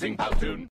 using Powtoon.